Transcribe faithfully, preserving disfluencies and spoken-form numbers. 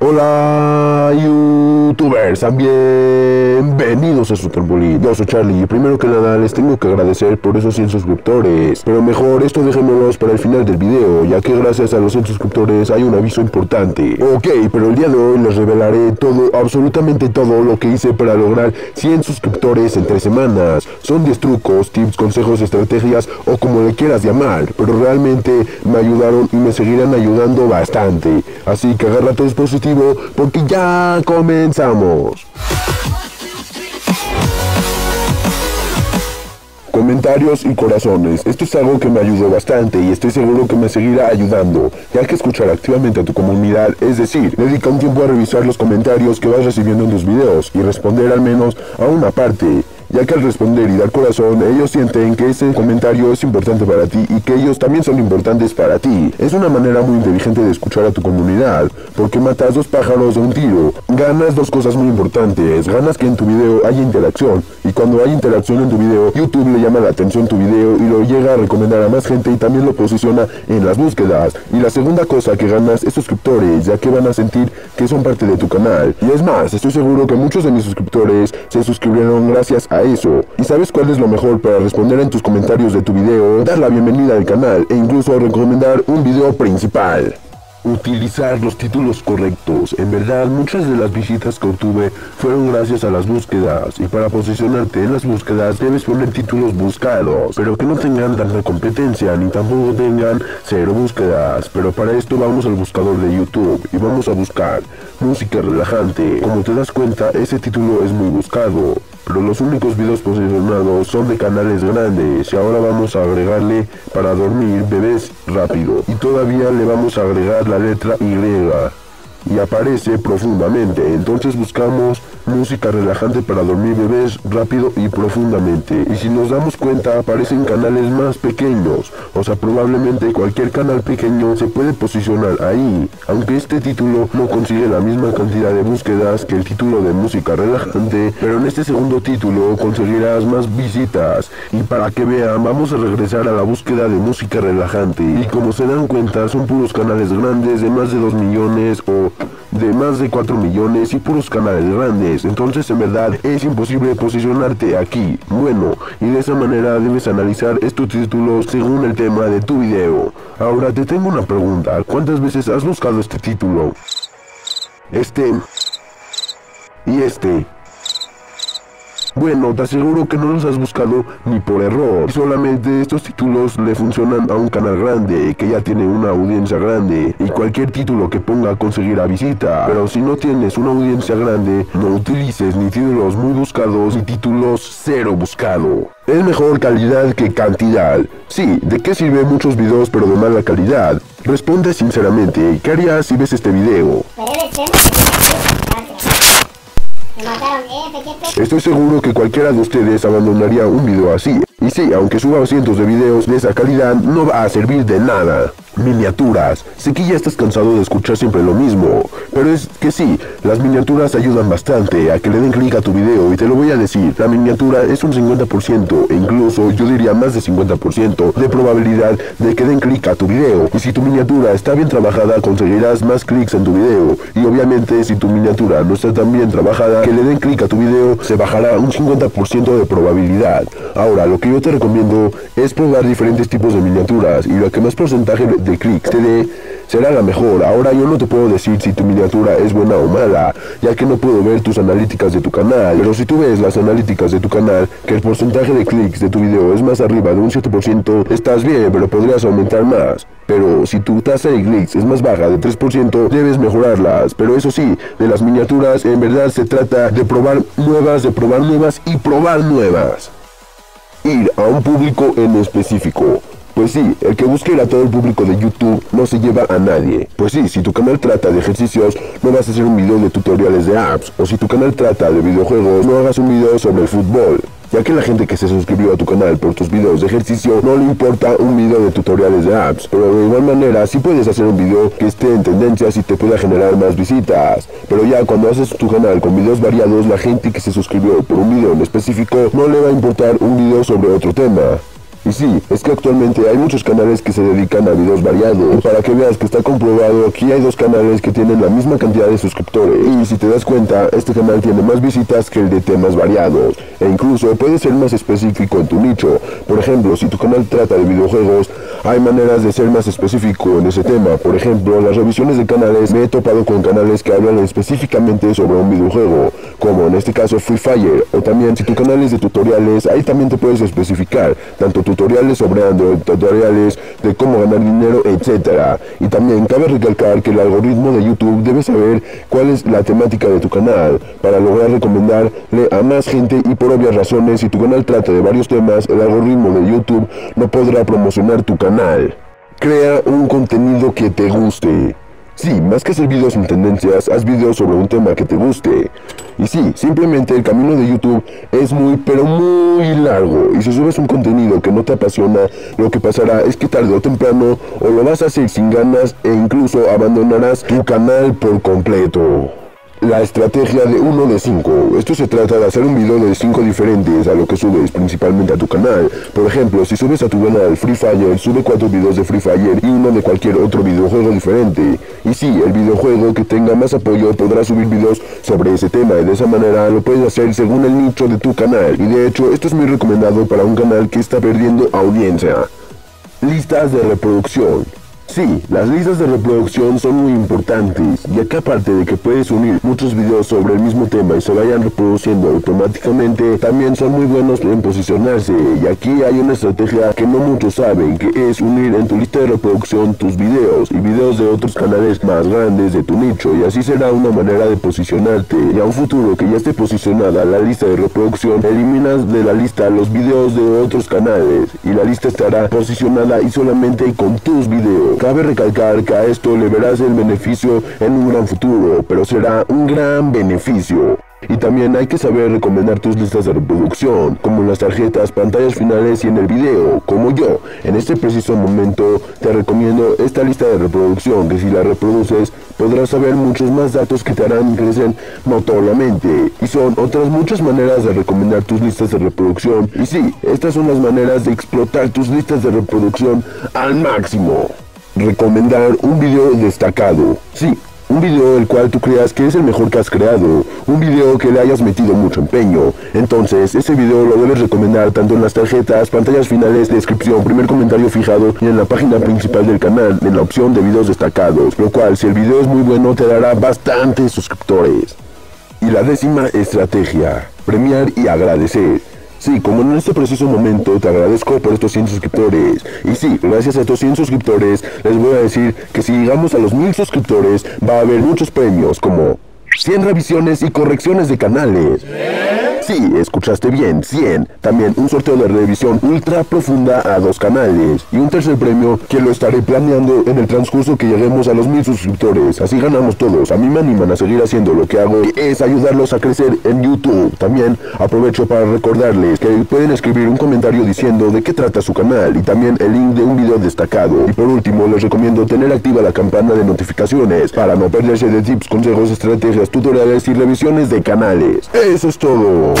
Hola youtubers, bienvenidos a su trampoline. Yo soy Charlie y primero que nada les tengo que agradecer por esos cien suscriptores. Pero mejor esto dejémoslos para el final del video, ya que gracias a los cien suscriptores hay un aviso importante. Ok, pero el día de hoy les revelaré todo, absolutamente todo lo que hice para lograr cien suscriptores en tres semanas. Son diez trucos, tips, consejos, estrategias o como le quieras llamar, pero realmente me ayudaron y me seguirán ayudando bastante. Así que agarra tu dispositivo porque ya comenzamos. Comentarios y corazones. Esto es algo que me ayudó bastante y estoy seguro que me seguirá ayudando, ya que escuchar activamente a tu comunidad, es decir, dedica un tiempo a revisar los comentarios que vas recibiendo en tus videos y responder al menos a una parte, ya que al responder y dar corazón, ellos sienten que ese comentario es importante para ti y que ellos también son importantes para ti. Es una manera muy inteligente de escuchar a tu comunidad, porque matas dos pájaros de un tiro. Ganas dos cosas muy importantes. Ganas que en tu video haya interacción, y cuando hay interacción en tu video, YouTube le llama la atención tu video y lo llega a recomendar a más gente y también lo posiciona en las búsquedas. Y la segunda cosa que ganas es suscriptores, ya que van a sentir que son parte de tu canal. Y es más, estoy seguro que muchos de mis suscriptores se suscribieron gracias a eso. ¿Y sabes cuál es lo mejor para responder en tus comentarios de tu video? Dar la bienvenida al canal e incluso recomendar un video principal. Utilizar los títulos correctos. En verdad, muchas de las visitas que obtuve fueron gracias a las búsquedas, y para posicionarte en las búsquedas debes poner títulos buscados, pero que no tengan tanta competencia ni tampoco tengan cero búsquedas. Pero para esto vamos al buscador de YouTube y vamos a buscar música relajante. Como te das cuenta, ese título es muy buscado, pero los únicos videos posicionados son de canales grandes. Y ahora vamos a agregarle para dormir bebés rápido, y todavía le vamos a agregar la letra Y y aparece profundamente. Entonces buscamos música relajante para dormir bebés rápido y profundamente, y si nos damos cuenta aparecen canales más pequeños. O sea, probablemente cualquier canal pequeño se puede posicionar ahí, aunque este título no consigue la misma cantidad de búsquedas que el título de música relajante, pero en este segundo título conseguirás más visitas. Y para que vean, vamos a regresar a la búsqueda de música relajante, y como se dan cuenta son puros canales grandes de más de dos millones o de más de cuatro millones, y puros canales grandes. Entonces en verdad es imposible posicionarte aquí. Bueno, y de esa manera debes analizar estos títulos según el tema de tu video. Ahora te tengo una pregunta: ¿cuántas veces has buscado este título? Este y este. Bueno, te aseguro que no los has buscado ni por error. Solamente estos títulos le funcionan a un canal grande que ya tiene una audiencia grande, y cualquier título que ponga conseguirá visita. Pero si no tienes una audiencia grande, no utilices ni títulos muy buscados ni títulos cero buscado. Es mejor calidad que cantidad. Sí, ¿de qué sirve muchos videos pero de mala calidad? Responde sinceramente, ¿qué harías si ves este video? Estoy seguro que cualquiera de ustedes abandonaría un video así. Y sí, aunque suba cientos de videos de esa calidad, no va a servir de nada. Miniaturas. Sé que ya estás cansado de escuchar siempre lo mismo, pero es que sí, las miniaturas ayudan bastante a que le den clic a tu video, y te lo voy a decir. La miniatura es un cincuenta por ciento, e incluso yo diría más de cincuenta por ciento de probabilidad de que den clic a tu video. Y si tu miniatura está bien trabajada, conseguirás más clics en tu video. Y obviamente si tu miniatura no está tan bien trabajada, que le den clic a tu video se bajará un cincuenta por ciento de probabilidad. Ahora, lo que yo te recomiendo es probar diferentes tipos de miniaturas, y lo que más porcentaje de de clics te dé será la mejor. Ahora, yo no te puedo decir si tu miniatura es buena o mala, ya que no puedo ver tus analíticas de tu canal, pero si tú ves las analíticas de tu canal, que el porcentaje de clics de tu video es más arriba de un siete por ciento, estás bien, pero podrías aumentar más. Pero si tu tasa de clics es más baja de tres por ciento, debes mejorarlas. Pero eso sí, de las miniaturas en verdad se trata de probar nuevas, de probar nuevas y probar nuevas. Ir a un público en específico. Pues sí, el que busque ir a todo el público de YouTube no se lleva a nadie. Pues sí, si tu canal trata de ejercicios, no vas a hacer un video de tutoriales de apps, o si tu canal trata de videojuegos, no hagas un video sobre el fútbol, ya que la gente que se suscribió a tu canal por tus videos de ejercicio no le importa un video de tutoriales de apps. Pero de igual manera sí puedes hacer un video que esté en tendencias y te pueda generar más visitas. Pero ya cuando haces tu canal con videos variados, la gente que se suscribió por un video en específico no le va a importar un video sobre otro tema. Y sí, es que actualmente hay muchos canales que se dedican a videos variados. Para que veas que está comprobado, aquí hay dos canales que tienen la misma cantidad de suscriptores. Y si te das cuenta, este canal tiene más visitas que el de temas variados. E incluso puedes ser más específico en tu nicho. Por ejemplo, si tu canal trata de videojuegos, hay maneras de ser más específico en ese tema. Por ejemplo, en las revisiones de canales me he topado con canales que hablan específicamente sobre un videojuego, como en este caso Free Fire. O también si tu canal es de tutoriales, ahí también te puedes especificar, tanto tutoriales sobre Android, tutoriales de cómo ganar dinero, etcétera. Y también cabe recalcar que el algoritmo de YouTube debe saber cuál es la temática de tu canal, para lograr recomendarle a más gente. Y por obvias razones, si tu canal trata de varios temas, el algoritmo de YouTube no podrá promocionar tu canal. Crea un contenido que te guste. Sí, más que hacer videos en tendencias, haz videos sobre un tema que te guste. Y sí, simplemente el camino de YouTube es muy, pero muy largo. Y si subes un contenido que no te apasiona, lo que pasará es que tarde o temprano o lo vas a hacer sin ganas e incluso abandonarás tu canal por completo. La estrategia de uno de cinco. Esto se trata de hacer un video de cinco diferentes a lo que subes principalmente a tu canal. Por ejemplo, si subes a tu canal Free Fire, sube cuatro videos de Free Fire y uno de cualquier otro videojuego diferente. Y sí, el videojuego que tenga más apoyo podrá subir videos sobre ese tema, y de esa manera lo puedes hacer según el nicho de tu canal. Y de hecho, esto es muy recomendado para un canal que está perdiendo audiencia. Listas de reproducción. Sí, las listas de reproducción son muy importantes, ya que aparte de que puedes unir muchos videos sobre el mismo tema y se vayan reproduciendo automáticamente, también son muy buenos en posicionarse. Y aquí hay una estrategia que no muchos saben, que es unir en tu lista de reproducción tus videos y videos de otros canales más grandes de tu nicho, y así será una manera de posicionarte. Y a un futuro que ya esté posicionada la lista de reproducción, eliminas de la lista los videos de otros canales y la lista estará posicionada y solamente con tus videos. Cabe recalcar que a esto le verás el beneficio en un gran futuro, pero será un gran beneficio. Y también hay que saber recomendar tus listas de reproducción, como en las tarjetas, pantallas finales y en el video, como yo. En este preciso momento te recomiendo esta lista de reproducción, que si la reproduces podrás saber muchos más datos que te harán crecer notoriamente. Y son otras muchas maneras de recomendar tus listas de reproducción. Y sí, estas son las maneras de explotar tus listas de reproducción al máximo. Recomendar un video destacado. Sí, un video el cual tú creas que es el mejor que has creado, un video que le hayas metido mucho empeño. Entonces ese video lo debes recomendar tanto en las tarjetas, pantallas finales, descripción, primer comentario fijado y en la página principal del canal, en la opción de videos destacados, lo cual, si el video es muy bueno, te dará bastantes suscriptores. Y la décima estrategia: premiar y agradecer. Sí, como en este preciso momento te agradezco por estos cien suscriptores. Y sí, gracias a estos cien suscriptores les voy a decir que si llegamos a los mil suscriptores va a haber muchos premios, como cien revisiones y correcciones de canales. Sí, escuchaste bien, cien. También un sorteo de revisión ultra profunda a dos canales. Y un tercer premio que lo estaré planeando en el transcurso que lleguemos a los mil suscriptores. Así ganamos todos. A mí me animan a seguir haciendo lo que hago, que es ayudarlos a crecer en YouTube. También aprovecho para recordarles que pueden escribir un comentario diciendo de qué trata su canal, y también el link de un video destacado. Y por último, les recomiendo tener activa la campana de notificaciones para no perderse de tips, consejos, estrategias, tutoriales y revisiones de canales. Eso es todo.